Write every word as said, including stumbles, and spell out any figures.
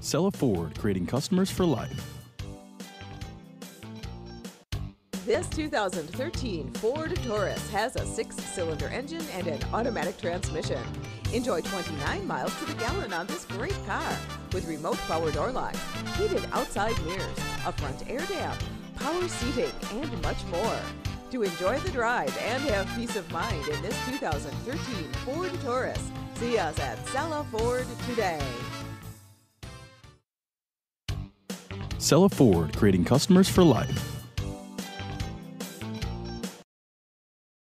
Cella Ford, creating customers for life. This two thousand thirteen Ford Taurus has a six-cylinder engine and an automatic transmission. Enjoy twenty-nine miles to the gallon on this great car with remote power door locks, heated outside mirrors, a front air dam, power seating, and much more. To enjoy the drive and have peace of mind in this two thousand thirteen Ford Taurus, see us at Cella Ford today. Cella Ford, creating customers for life.